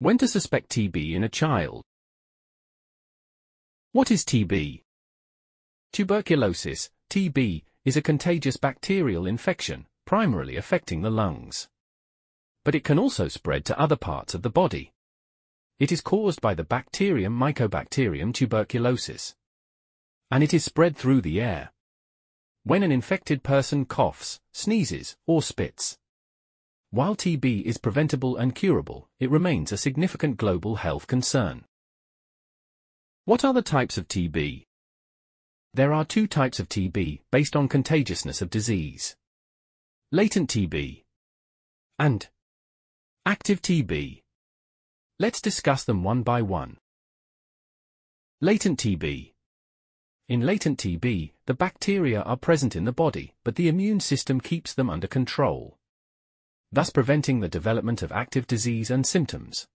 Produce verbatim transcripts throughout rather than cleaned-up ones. When to suspect T B in a child. What is T B? Tuberculosis, T B, is a contagious bacterial infection, primarily affecting the lungs. But it can also spread to other parts of the body. It is caused by the bacterium Mycobacterium tuberculosis. And it is spread through the air. When an infected person coughs, sneezes, or spits. While T B is preventable and curable, it remains a significant global health concern. What are the types of T B? There are two types of T B based on contagiousness of disease. Latent T B and active T B. Let's discuss them one by one. Latent T B. In latent T B, the bacteria are present in the body, but the immune system keeps them under control, thus preventing the development of active disease and symptoms.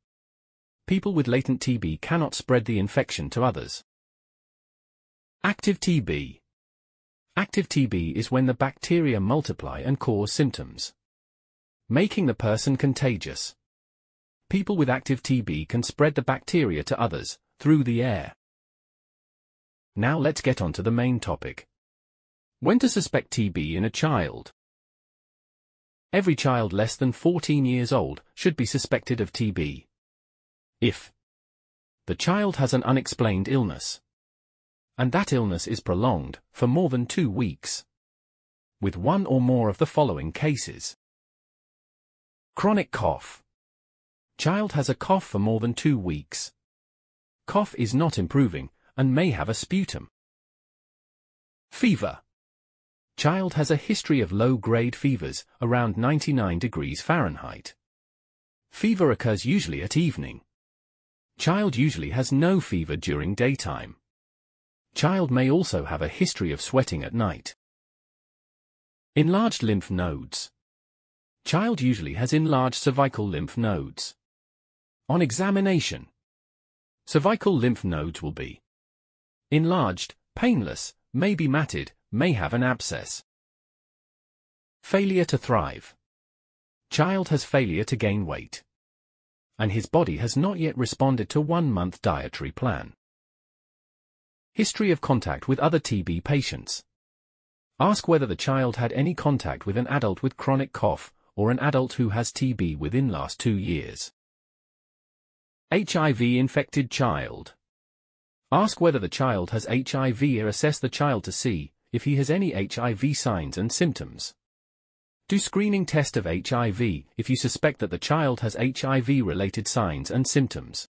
People with latent T B cannot spread the infection to others. Active T B. Active T B is when the bacteria multiply and cause symptoms, making the person contagious. People with active T B can spread the bacteria to others, through the air. Now let's get on to the main topic. When to suspect T B in a child. Every child less than fourteen years old should be suspected of T B if the child has an unexplained illness, and that illness is prolonged for more than two weeks, with one or more of the following cases. Chronic cough. Child has a cough for more than two weeks. Cough is not improving and may have a sputum. Fever. Child has a history of low-grade fevers, around ninety-nine degrees Fahrenheit. Fever occurs usually at evening. Child usually has no fever during daytime. Child may also have a history of sweating at night. Enlarged lymph nodes. Child usually has enlarged cervical lymph nodes. On examination, cervical lymph nodes will be enlarged, painless, may be matted, may have an abscess. Failure to thrive. Child has failure to gain weight, and his body has not yet responded to one-month dietary plan. History of contact with other T B patients. Ask whether the child had any contact with an adult with chronic cough or an adult who has T B within last two years. H I V-infected child. Ask whether the child has H I V or assess the child to see if he has any H I V signs and symptoms. Do screening test of H I V if you suspect that the child has H I V-related signs and symptoms.